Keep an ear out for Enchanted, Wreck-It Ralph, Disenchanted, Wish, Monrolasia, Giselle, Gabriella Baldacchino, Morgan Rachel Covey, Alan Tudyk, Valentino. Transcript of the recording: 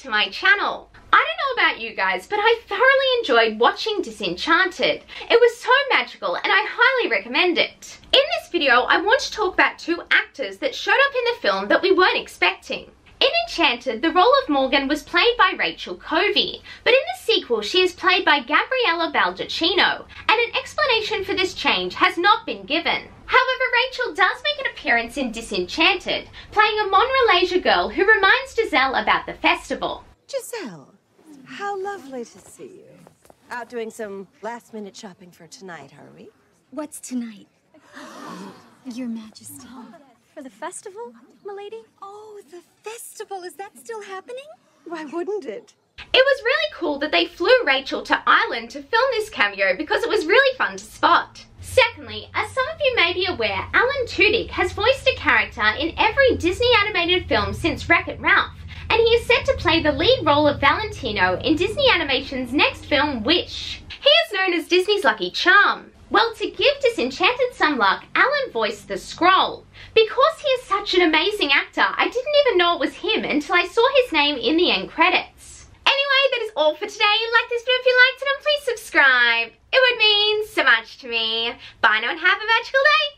to my channel. I don't know about you guys, but I thoroughly enjoyed watching Disenchanted. It was so magical and I highly recommend it. In this video, I want to talk about two actors that showed up in the film that we weren't expecting. In Enchanted, the role of Morgan was played by Rachel Covey, but in the sequel she is played by Gabriella Baldacchino, and an explanation for this change has not been given. However, Rachel does make an appearance in Disenchanted, playing a Monrolasia girl who reminds Giselle about the festival. Giselle, how lovely to see you. Out doing some last-minute shopping for tonight, are we? What's tonight? Your Majesty. For the festival, milady? Oh, the festival. Is that still happening? Why wouldn't it? It was really cool that they flew Rachel to Ireland to film this cameo because it was really fun to spot. Secondly, as some of you may be aware, Alan Tudyk has voiced a character in every Disney animated film since Wreck-It Ralph, and he is set to play the lead role of Valentino in Disney Animation's next film, Wish. He is known as Disney's lucky charm. Well, to give Disenchanted some luck, Alan voiced the Scroll. Because he is such an amazing actor, I didn't even know it was him until I saw his name in the end credits. Anyway, that is all for today. Like this video if you liked it, and please subscribe. It would mean so much to me. Bye now and have a magical day.